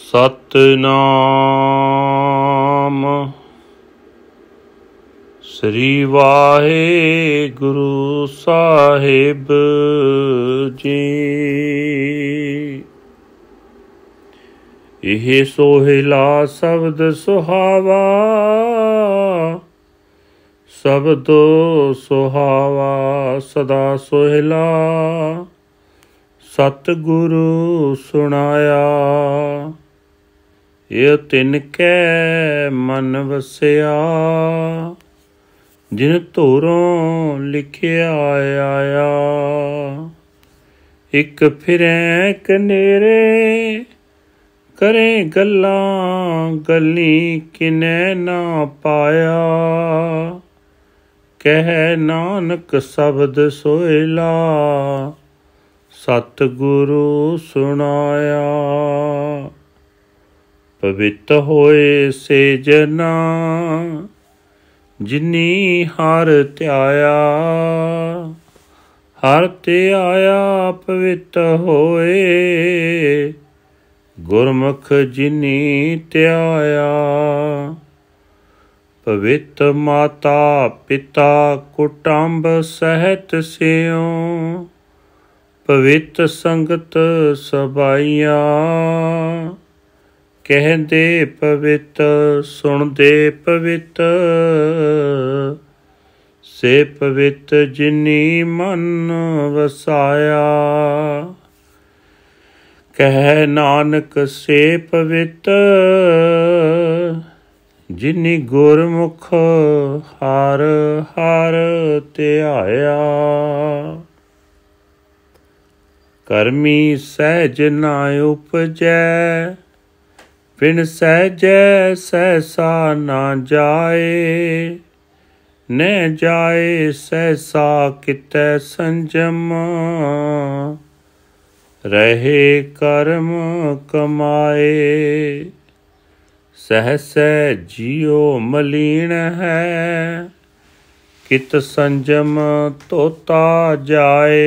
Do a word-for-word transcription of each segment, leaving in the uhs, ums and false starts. सतनाम श्री वाहेगुरु साहिब जी। यह सोहिला शब्द सुहावा, शब्द सुहावा सदा सोहिला सतगुरु सुनाया। ये तिनके मन वसया, जिन धुरों लिखिया आया। एक फिरें कनेरे करे गल्लां, गली किने ना पाया। कह नानक शब्द सोहिला, सतगुरु सुनाया। पवित होए से जना, जिनी हर त्याया। हर त्याया पवित होए, गुरमुख जिनी त्याया। पवित माता पिता कुटुंब सहित सियो, पवित संगत सबाइया। कहदे पवित सुनदे पवित, से पवित जिनी मन वसाया। कह नानक से पवित, जिनी गुरमुख हर हर त्याया। कर्मी सहज ना उपजै, बिन सहज सहसा ना जाए। न जाए सहसा कितै संजम, रहे कर्म कमाए। सहस जियो मलीन है, कित संजम तोता जाए।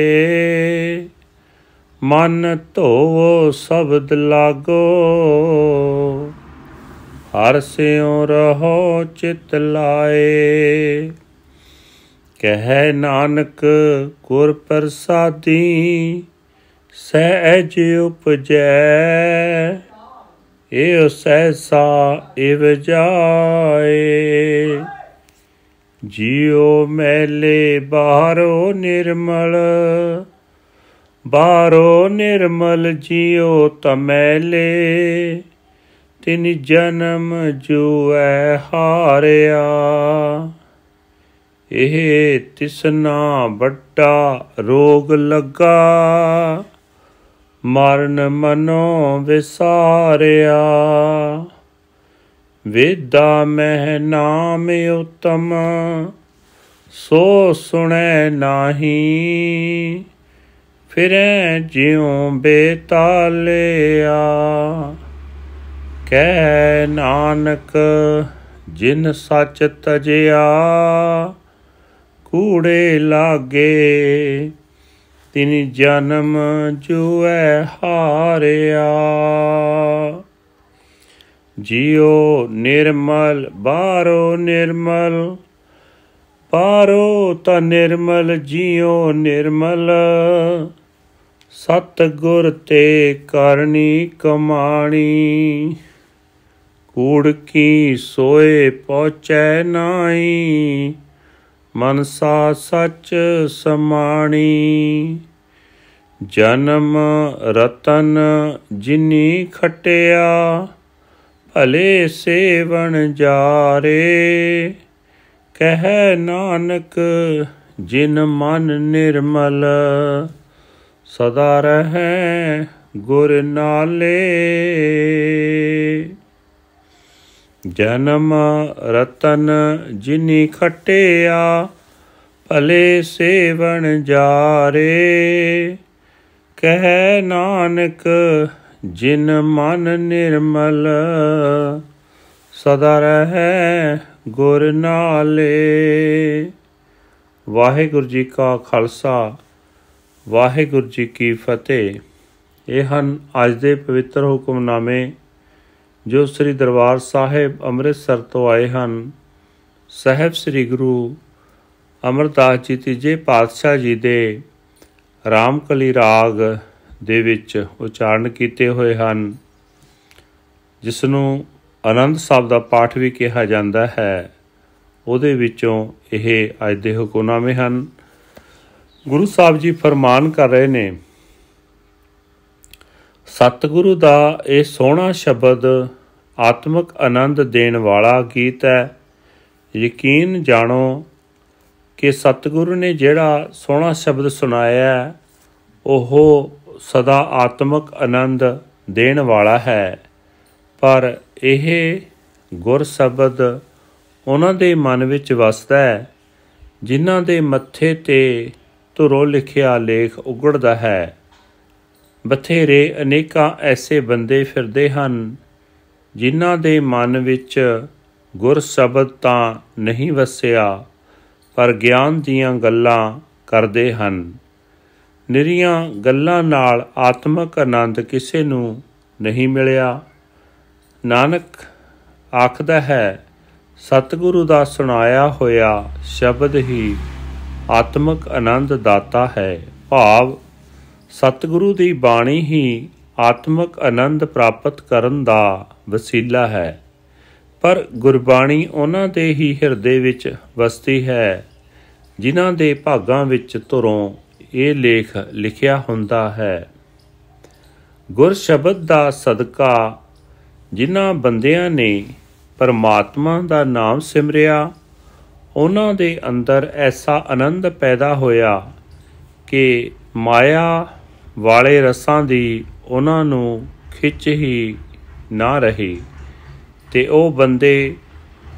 मन धोवो शब्द लागो, हर सियो रहो चित लाए। कह नानक गुर प्रसादी, सहज उपजै। एह सहसा इव जाए। जियो मैले बाहरो निर्मल, बारो निर्मल जियो तमैले। तिन जन्म जुए हारिया, एह तिसना बड़ा रोग लगा। मरण मनो विसारिया, वेदा मह नाम उत्तम। सो सुनै नाही, फिरै ज्यों बेतालिया। कह नानक जिन सच तजया, कूड़े लागे तिन जन्म जुए हारिया। जियो निर्मल बारो निर्मल, बारो त निर्मल जियो निर्मल। सतगुर ते करनी कमाणी, कूड़ की सोए पहुँचै नाई। मनसा सच समाणी, जन्म रतन जिनी खटिया। भले सेवन जारे, कह नानक जिन मन निर्मल। सदा रहें गुर नाले, जन्म रतन जिनी खटिया। भले सेवन जारे, कह नानक जिन मन निर्मल। सदा रहें गुर नाले। वाहेगुरु जी का खालसा, वाहेगुरु जी की फतेह। यह हैं अज दे पवित्र हुक्मनामे। जो श्री दरबार साहिब अमृतसर तो आए हैं। साहब श्री गुरु अमरदास जी तीजे पातशाह जी दे रामकली राग दे विच उचारण किए हुए हैं, जिसनों आनंद साहब का पाठ भी कहा जाता है। उहदे विचों यह अज दे हुकमनामे हैं। गुरु साहब जी फरमान कर रहे ने, सतगुरु दा यह सोहना शब्द आत्मक आनंद देने वाला गीत है। यकीन जानो कि सतगुरु ने जिहड़ा सोहना शब्द सुनाया है ओहो सदा आत्मक आनंद देने वाला है। पर यह गुर शब्द उन्हां दे मन विच वसदा है जिन्हां दे मत्थे ते धुरों लिखिया लेख उगड़दा है। बथेरे अनेकां ऐसे बंदे फिरदे हन जिन्हां दे मन विच गुर शब्द तां नहीं वसिया पर ज्ञान दीयां गल्लां करदे हन। निरीआं गल्लां नाल आत्मक आनंद किसे नूं नहीं मिलिया। नानक आखदा है सतगुरु दा सुनाया होया शब्द ही आत्मक आनंद दाता है। भाव सतगुरु दी बाणी ही आत्मक आनंद प्राप्त करन दा वसीला है। पर गुरबाणी उन्हां दे ही हिरदे विच वसती है जिन्हां दे भागां विच धुरों ये लेख लिखिया हुंदा है। गुर शब्द दा सदका जिन्हां बंदियां ने परमात्मा दा नाम सिमरिया उन्हां दे अंदर ऐसा आनंद पैदा होया कि माया वाले रसां दी उन्हां नूं खिच ही ना रही ते ओ बंदे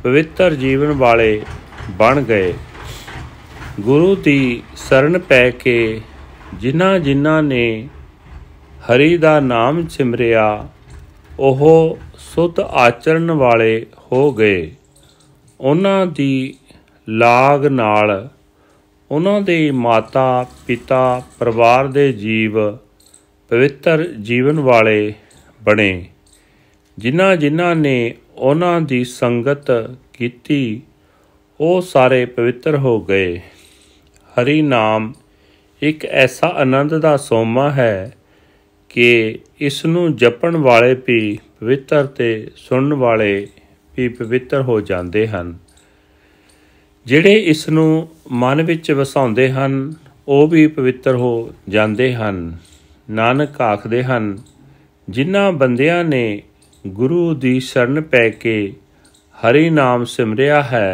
पवित्र जीवन वाले बन गए। गुरु दी शरण पै के जिन्हां जिन्हां ने हरि दा नाम सिमरिया ओह सुध आचरण वाले हो गए। उन्हां दी लाग नाल उन्हां दे माता पिता परिवार दे जीव पवित्र जीवन वाले बने। जिन्हां जिन्हां ने उन्हां दी संगत कीती ओ सारे पवित्र हो गए। हरि नाम एक ऐसा आनंद दा सोमा है कि इसनूं जपण वाले भी पवित्र ते सुनण वाले भी पवित्र हो जाते हैं। ਜਿਹੜੇ ਇਸ ਨੂੰ ਮਨ ਵਿੱਚ ਵਸਾਉਂਦੇ ਹਨ ਉਹ ਵੀ ਪਵਿੱਤਰ ਹੋ ਜਾਂਦੇ ਹਨ। ਨਾਨਕ ਆਖਦੇ ਹਨ ਜਿਨ੍ਹਾਂ ਬੰਦਿਆਂ ਨੇ ਗੁਰੂ ਦੀ ਸ਼ਰਨ ਪੈ ਕੇ ਹਰੀ ਨਾਮ ਸਿਮਰਿਆ ਹੈ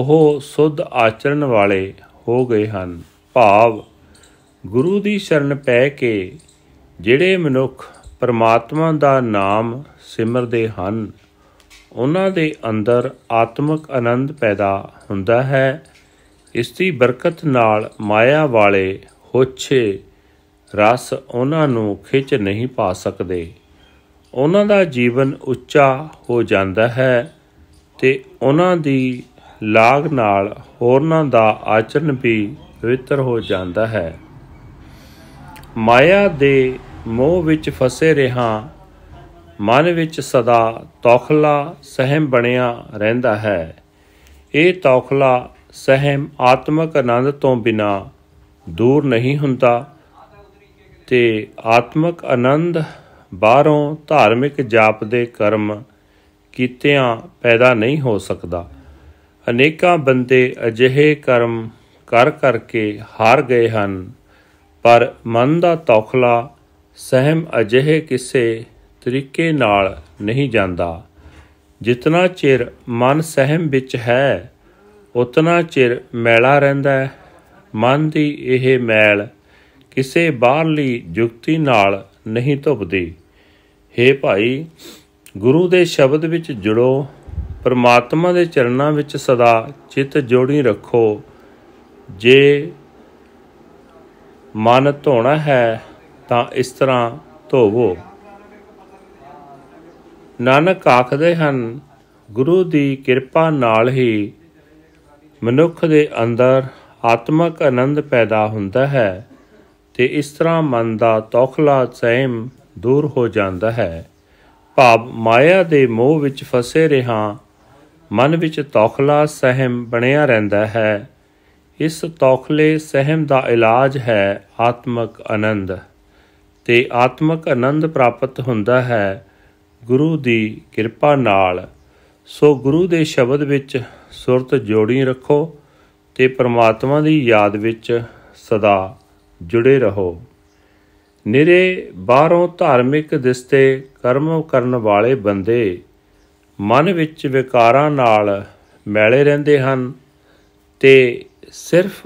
ਉਹ ਸੁੱਧ ਆਚਰਣ ਵਾਲੇ ਹੋ ਗਏ ਹਨ। ਭਾਵ ਗੁਰੂ ਦੀ ਸ਼ਰਨ ਪੈ ਕੇ ਜਿਹੜੇ ਮਨੁੱਖ ਪਰਮਾਤਮਾ ਦਾ ਨਾਮ ਸਿਮਰਦੇ ਹਨ ਉਹਨਾਂ ਦੇ ਅੰਦਰ ਆਤਮਿਕ ਆਨੰਦ ਪੈਦਾ ਹੁੰਦਾ ਹੈ। ਇਸ ਦੀ ਬਰਕਤ ਨਾਲ ਮਾਇਆ ਵਾਲੇ ਹੋਛੇ ਰਸ ਉਹਨਾਂ ਨੂੰ ਖਿੱਚ ਨਹੀਂ ਪਾ ਸਕਦੇ। ਉਹਨਾਂ ਦਾ ਜੀਵਨ ਉੱਚਾ ਹੋ ਜਾਂਦਾ ਹੈ ਤੇ ਉਹਨਾਂ ਦੀ ਲਾਗ ਨਾਲ ਹੋਰਨਾਂ ਦਾ ਆਚਰਣ ਵੀ ਪਵਿੱਤਰ ਹੋ ਜਾਂਦਾ ਹੈ। ਮਾਇਆ ਦੇ ਮੋਹ ਵਿੱਚ ਫਸੇ ਰਿਹਾ मन विच सदा तौखला सहम बनिया रहिंदा है। ये तौखला सहम आत्मक आनंद तो बिना दूर नहीं हुंदा ते आत्मक आनंद बाहरों धार्मिक जाप दे कर्म कीतियां पैदा नहीं हो सकदा। अनेकां बंदे अजिहे कर्म कर करके हार गए हन पर मन दा तौखला सहम अजिहे किसे तरीके नाल नहीं जाता। जितना चिर मन सहम विच है उतना चिर मैला रहिंदा है। मन की यह मैल किसी बाहरली युक्ति नाल नहीं धुपदी। हे भाई गुरु के शब्द विच जुड़ो, परमात्मा के चरणों विच सदा चित जोड़ी रखो। जे मन धोना है तो इस तरह धोवो। ਨਾਨਕ ਆਖਦੇ ਹਨ ਗੁਰੂ ਦੀ ਕਿਰਪਾ ਨਾਲ ਹੀ ਮਨੁੱਖ ਦੇ ਅੰਦਰ ਆਤਮਿਕ ਆਨੰਦ ਪੈਦਾ ਹੁੰਦਾ ਹੈ ਤੇ ਇਸ ਤਰ੍ਹਾਂ ਮਨ ਦਾ ਤੌਖਲਾ ਸਹਿਮ ਦੂਰ ਹੋ ਜਾਂਦਾ ਹੈ। ਭਾਵ ਮਾਇਆ ਦੇ ਮੋਹ ਵਿੱਚ ਫਸੇ ਰਿਹਾਂ। ਮਨ ਵਿੱਚ ਤੌਖਲਾ ਸਹਿਮ ਬਣਿਆ ਰਹਿੰਦਾ ਹੈ। ਇਸ ਤੌਖਲੇ ਸਹਿਮ ਦਾ ਇਲਾਜ ਹੈ ਆਤਮਕ ਆਨੰਦ, ਤੇ ਆਤਮਕ ਆਨੰਦ ਪ੍ਰਾਪਤ ਹੁੰਦਾ ਹੈ ਗੁਰੂ ਦੀ ਕਿਰਪਾ ਨਾਲ। ਸੋ ਗੁਰੂ ਦੇ ਸ਼ਬਦ ਵਿੱਚ ਸੁਰਤ ਜੋੜੀ ਰੱਖੋ ਤੇ ਪਰਮਾਤਮਾ ਦੀ ਯਾਦ ਵਿੱਚ ਸਦਾ ਜੁੜੇ ਰਹੋ। ਨਿਰੇ ਬਾਹਰੋਂ ਧਾਰਮਿਕ ਦਿਸਤੇ ਕਰਮ ਕਰਨ ਵਾਲੇ ਬੰਦੇ ਮਨ ਵਿੱਚ ਵਿਕਾਰਾਂ ਨਾਲ ਮੈਲੇ ਰਹਿੰਦੇ ਹਨ ਤੇ ਸਿਰਫ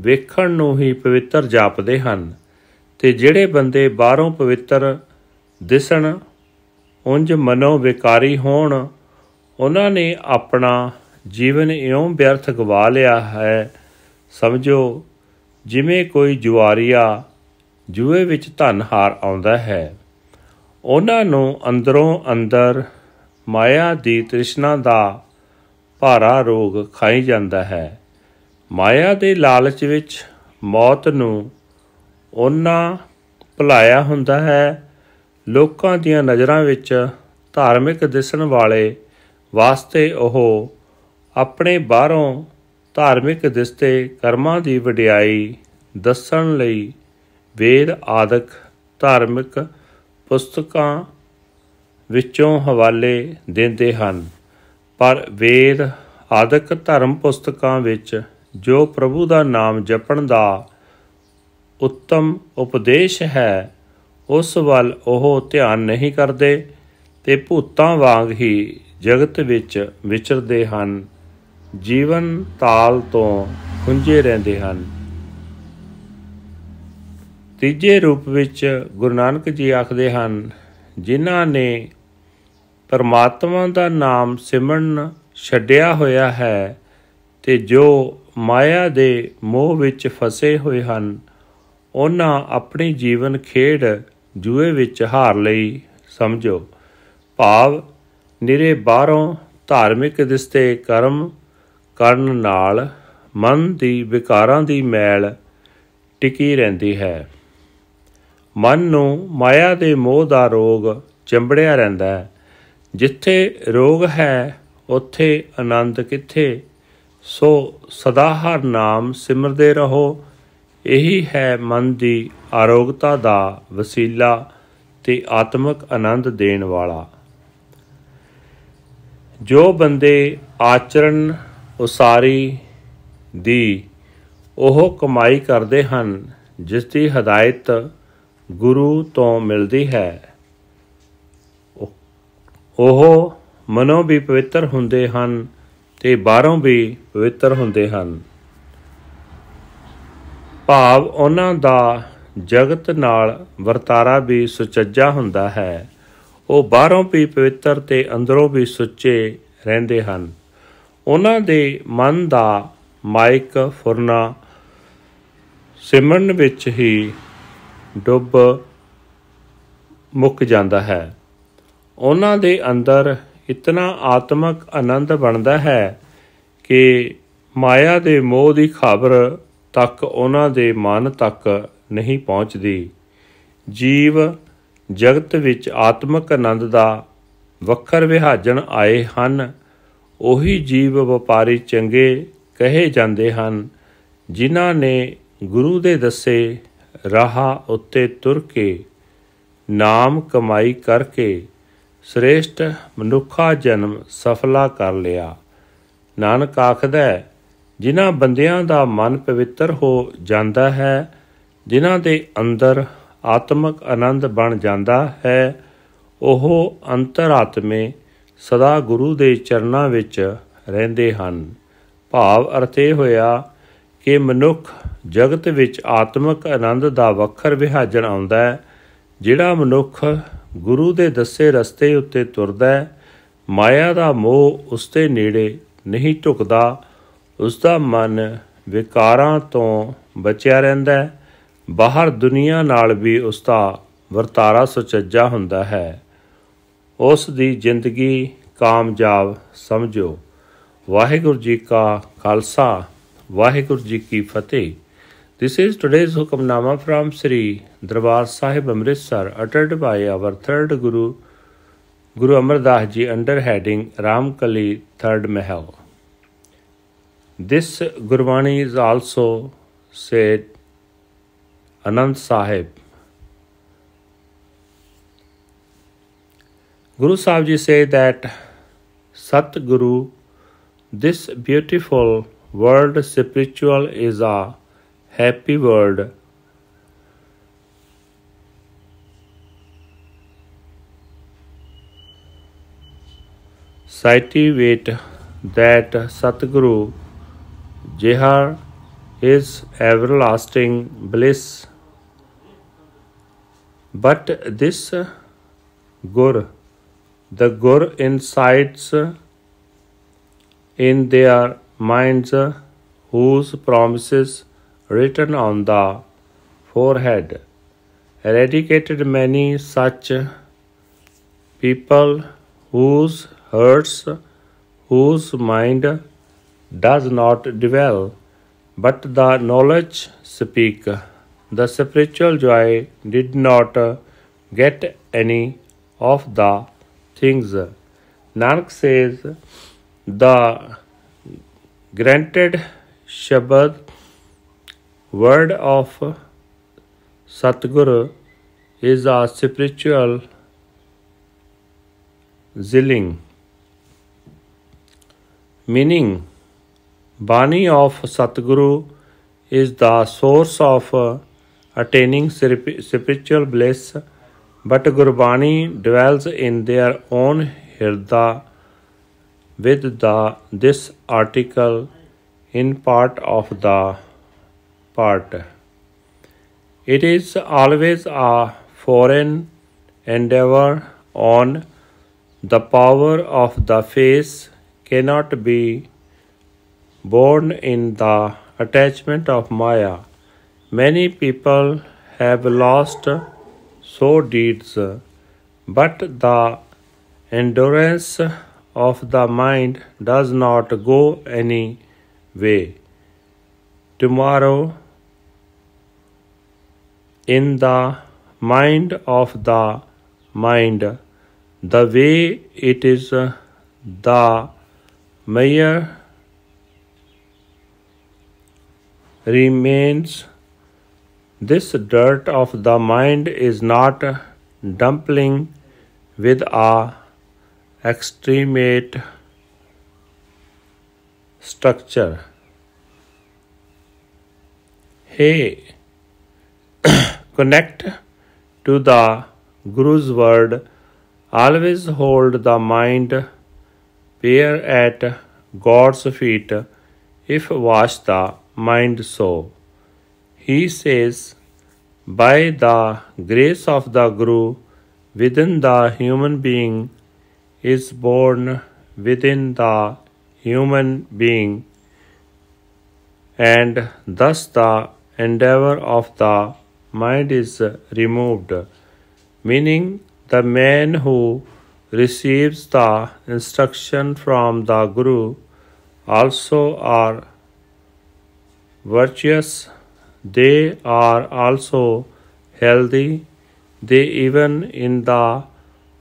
ਵੇਖਣ ਨੂੰ ਹੀ ਪਵਿੱਤਰ ਜਾਪਦੇ ਹਨ। ਤੇ ਜਿਹੜੇ ਬੰਦੇ ਬਾਹਰੋਂ ਪਵਿੱਤਰ ਦਿਸਣ ਉਂਝ ਮਨੋਂ ਵਿਕਾਰੀ ਹੋਣ, ਉਹਨਾਂ ਨੇ ਆਪਣਾ ਜੀਵਨ ਇਉਂ ਵਿਅਰਥ ਗਵਾ ਲਿਆ ਹੈ, ਸਮਝੋ ਜਿਵੇਂ ਕੋਈ ਜੁਆਰੀਆ ਜੂਏ ਵਿੱਚ ਧਨ ਹਾਰ ਆਉਂਦਾ ਹੈ। ਉਹਨਾਂ ਨੂੰ ਅੰਦਰੋਂ ਅੰਦਰ ਮਾਇਆ ਦੀ ਤ੍ਰਿਸ਼ਨਾ ਦਾ ਭਾਰਾ ਰੋਗ ਖਾਈ ਜਾਂਦਾ ਹੈ। ਮਾਇਆ ਦੇ ਲਾਲਚ ਵਿੱਚ ਮੌਤ ਨੂੰ ਉਹਨਾਂ ਭੁਲਾਇਆ ਹੁੰਦਾ ਹੈ। ਲੋਕਾਂ ਦੀਆਂ ਨਜ਼ਰਾਂ ਵਿੱਚ ਧਾਰਮਿਕ ਦਿਸਣ ਵਾਲੇ ਵਾਸਤੇ ਉਹ ਆਪਣੇ ਬਾਹਰੋਂ ਧਾਰਮਿਕ ਦਿਸਤੇ ਕਰਮਾਂ ਦੀ ਵਡਿਆਈ ਦੱਸਣ ਲਈ ਵੇਦ ਆਦਿਕ ਧਾਰਮਿਕ ਪੁਸਤਕਾਂ ਵਿੱਚੋਂ ਹਵਾਲੇ ਦਿੰਦੇ ਹਨ। ਪਰ ਵੇਦ ਆਦਿਕ ਧਰਮ ਪੁਸਤਕਾਂ ਵਿੱਚ ਜੋ ਪ੍ਰਭੂ ਦਾ ਨਾਮ ਜਪਣ ਦਾ ਉੱਤਮ ਉਪਦੇਸ਼ ਹੈ, ਉਸ ਵੱਲ ਉਹ ਧਿਆਨ ਨਹੀਂ ਕਰਦੇ ਤੇ ਭੂਤਾਂ ਵਾਂਗ ਹੀ ਜਗਤ ਵਿੱਚ ਵਿਚਰਦੇ ਹਨ। ਜੀਵਨ ਤਾਲ ਤੋਂ ਖੁੰਝੇ ਰਹਿੰਦੇ ਹਨ। ਤੀਜੇ ਰੂਪ ਵਿੱਚ ਗੁਰੂ ਨਾਨਕ ਜੀ ਆਖਦੇ ਹਨ, ਜਿਨ੍ਹਾਂ ਨੇ ਪਰਮਾਤਮਾ ਦਾ ਨਾਮ ਸਿਮਰਨ ਛੱਡਿਆ ਹੋਇਆ ਹੈ ਤੇ ਜੋ ਮਾਇਆ ਦੇ ਮੋਹ ਵਿੱਚ ਫਸੇ ਹੋਏ ਹਨ, ਉਹਨਾਂ ਆਪਣੀ ਜੀਵਨ ਖੇਡ ਜੂਏ ਵਿੱਚ ਹਾਰ ਲਈ। ਸਮਝੋ ਭਾਵ ਨਿਰੇ ਬਾਹਰੋਂ ਧਾਰਮਿਕ ਦਿਸਤੇ ਕਰਮ ਕਰਨ ਨਾਲ ਮਨ ਦੀ ਵਿਕਾਰਾਂ ਦੀ ਮੈਲ ਟਿਕੀ ਰਹਿੰਦੀ ਹੈ। ਮਨ ਨੂੰ ਮਾਇਆ ਦੇ ਮੋਹ ਦਾ ਰੋਗ ਚੰਬੜਿਆ ਰਹਿੰਦਾ ਹੈ। ਜਿੱਥੇ ਰੋਗ ਹੈ ਉੱਥੇ ਆਨੰਦ ਕਿੱਥੇ? ਸੋ ਸਦਾ ਹਰ ਨਾਮ ਸਿਮਰਦੇ ਰਹੋ। ਇਹੀ ਹੈ ਮਨ ਦੀ ਆਰੋਗਤਾ ਦਾ ਵਸੀਲਾ ਤੇ ਆਤਮਿਕ ਆਨੰਦ ਦੇਣ ਵਾਲਾ। ਜੋ ਬੰਦੇ ਆਚਰਣ ਉਸਾਰੀ ਦੀ ਉਹ ਕਮਾਈ ਕਰਦੇ ਹਨ ਜਿਸ ਦੀ ਹਦਾਇਤ ਗੁਰੂ ਤੋਂ ਮਿਲਦੀ ਹੈ, ਉਹ ਮਨੋਂ ਵੀ ਪਵਿੱਤਰ ਹੁੰਦੇ ਹਨ ਤੇ ਬਾਹਰੋਂ ਵੀ ਪਵਿੱਤਰ ਹੁੰਦੇ ਹਨ। ਭਾਵ ਉਹਨਾਂ ਦਾ ਜਗਤ ਨਾਲ ਵਰਤਾਰਾ ਵੀ ਸੁਚੱਜਾ ਹੁੰਦਾ ਹੈ। ਉਹ ਬਾਹਰੋਂ ਵੀ ਪਵਿੱਤਰ ਤੇ ਅੰਦਰੋਂ ਵੀ ਸੁੱਚੇ ਰਹਿੰਦੇ ਹਨ। ਉਹਨਾਂ ਦੇ ਮਨ ਦਾ ਮਾਇਕ ਫੁਰਨਾ ਸਿਮਰਨ ਵਿੱਚ ਹੀ ਡੁੱਬ ਮੁੱਕ ਜਾਂਦਾ ਹੈ। ਉਹਨਾਂ ਦੇ ਅੰਦਰ ਇਤਨਾ ਆਤਮਕ ਆਨੰਦ ਬਣਦਾ ਹੈ ਕਿ ਮਾਇਆ ਦੇ ਮੋਹ ਦੀ ਖ਼ਬਰ ਤੱਕ ਉਹਨਾਂ ਦੇ ਮਨ ਤੱਕ ਨਹੀਂ ਪਹੁੰਚਦੀ। ਜੀਵ ਜਗਤ ਵਿੱਚ ਆਤਮਕ ਆਨੰਦ ਦਾ ਵੱਖਰ ਵਿਹਾਜਣ ਆਏ ਹਨ। ਉਹੀ ਜੀਵ ਵਪਾਰੀ ਚੰਗੇ ਕਹੇ ਜਾਂਦੇ ਹਨ ਜਿਨ੍ਹਾਂ ਨੇ ਗੁਰੂ ਦੇ ਦੱਸੇ ਰਾਹ ਉੱਤੇ ਤੁਰ ਕੇ ਨਾਮ ਕਮਾਈ ਕਰਕੇ ਸ੍ਰੇਸ਼ਟ ਮਨੁੱਖਾ ਜਨਮ ਸਫਲਾ ਕਰ ਲਿਆ। ਨਾਨਕ ਆਖਦਾ ਹੈ, ਜਿਨ੍ਹਾਂ ਬੰਦਿਆਂ ਦਾ ਮਨ ਪਵਿੱਤਰ ਹੋ ਜਾਂਦਾ ਹੈ, ਜਿਨ੍ਹਾਂ ਦੇ ਅੰਦਰ ਆਤਮਕ ਆਨੰਦ ਬਣ ਜਾਂਦਾ ਹੈ, ਉਹ ਅੰਤਰਾਤਮੇ ਸਦਾ ਗੁਰੂ ਦੇ ਚਰਨਾਂ ਵਿੱਚ ਰਹਿੰਦੇ ਹਨ। ਭਾਵ ਅਰਥ ਇਹ ਹੋਇਆ ਕਿ ਮਨੁੱਖ ਜਗਤ ਵਿੱਚ ਆਤਮਕ ਆਨੰਦ ਦਾ ਵੱਖਰ ਵਿਹਾਜਣ ਆਉਂਦਾ ਹੈ। ਜਿਹੜਾ ਮਨੁੱਖ ਗੁਰੂ ਦੇ ਦੱਸੇ ਰਸਤੇ ਉੱਤੇ ਤੁਰਦਾ ਹੈ, ਮਾਇਆ ਦਾ ਮੋਹ ਉਸ ਦੇ ਨੇੜੇ ਨਹੀਂ ਢੁਕਦਾ। ਉਸ ਦਾ ਮਨ ਵਿਕਾਰਾਂ ਤੋਂ ਬਚਿਆ ਰਹਿੰਦਾ ਹੈ। ਬਾਹਰ ਦੁਨੀਆ ਨਾਲ ਵੀ ਉਸ ਦਾ ਵਰਤਾਰਾ ਸੁਚੱਜਾ ਹੁੰਦਾ ਹੈ। ਉਸ ਦੀ ਜ਼ਿੰਦਗੀ ਕਾਮਯਾਬ ਸਮਝੋ। ਵਾਹਿਗੁਰੂ ਜੀ ਕਾ ਖਾਲਸਾ, ਵਾਹਿਗੁਰੂ ਜੀ ਕੀ ਫਤਿਹ। This is today's Hukamnama from Sri Darbar Sahib, Amritsar, uttered by our third Guru, Guru Amar Das Ji under heading Ramkali Third Mahal. This Gurbani is also said Anand Sahib. Guru Sahib Ji say that SatGuru, this beautiful world spiritual is a happy world. Cultivate that SatGuru, Jihar is everlasting bliss. But this Gur, the Gur incites in their minds, whose promises written on the forehead eradicated many such people whose hurts, whose mind does not dwell, but the knowledge speak. The spiritual joy did not get any of the things. Nanak says, the granted Shabad word of SatGuru is a spiritual zilling. Meaning, Bani of SatGuru is the source of attaining spiritual bliss, but Gurbani dwells in their own Hirda with the this article in part of the part. It is always a foreign endeavor on the power of the face, cannot be born in the attachment of Maya. Many people have lost so deeds, but the endurance of the mind does not go any way. Tomorrow, in the mind of the mind, the way it is the Maya remains. This dirt of the mind is not dumpling with a extremate structure. Hey, connect to the Guru's word. Always hold the mind bare at God's feet. If wash the mind so, he says, by the grace of the Guru, within the human being is born within the human being, and thus the endeavor of the mind is removed. Meaning, the man who receives the instruction from the Guru also are virtuous. They are also healthy. They even in the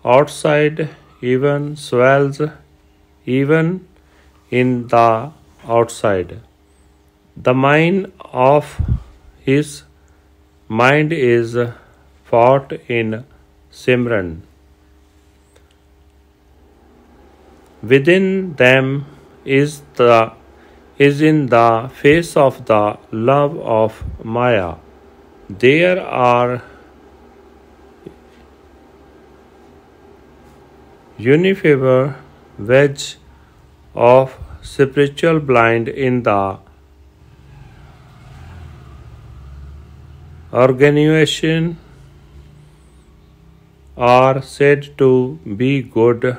outside, even swells, even in the outside. The mind of his mind is fought in Simran. Within them is the is in the face of the love of Maya. There are unifier wedge of spiritual blind in the organization are said to be good.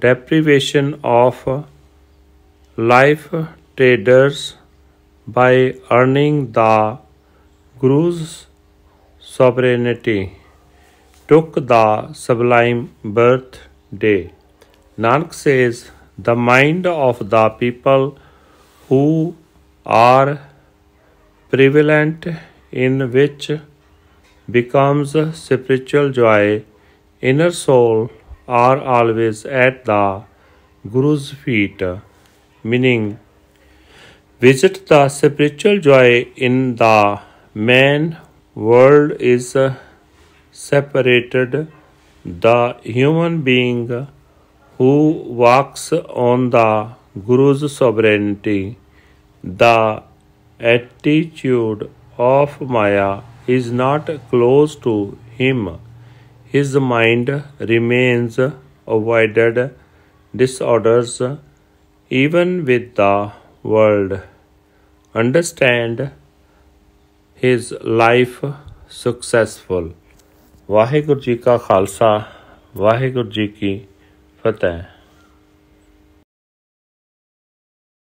Deprivation of life traders by earning the Guru's sovereignty took the sublime birthday. Nanak says, the mind of the people who are prevalent in which becomes spiritual joy. Inner soul are always at the Guru's feet. Meaning, visit the spiritual joy in the man world is separated. The human being who walks on the Guru's sovereignty, the attitude of Maya is not close to him. His mind remains avoided disorders even with the world. Understand his life successful. Vaheguru Ji Ka Khalsa, Vaheguru Ji Ki Fateh.